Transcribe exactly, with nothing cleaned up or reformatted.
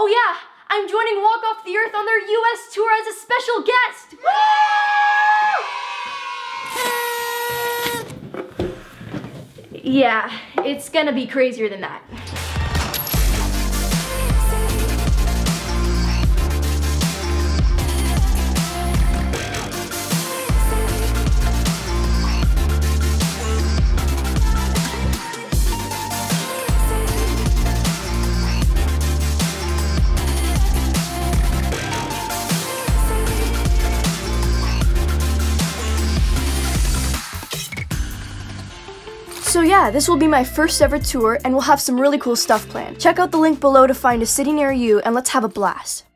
Oh yeah, I'm joining Walk Off the Earth on their U S tour as a special guest! Woo! Yeah, it's gonna be crazier than that. So yeah, this will be my first ever tour and we'll have some really cool stuff planned. Check out the link below to find a city near you and let's have a blast.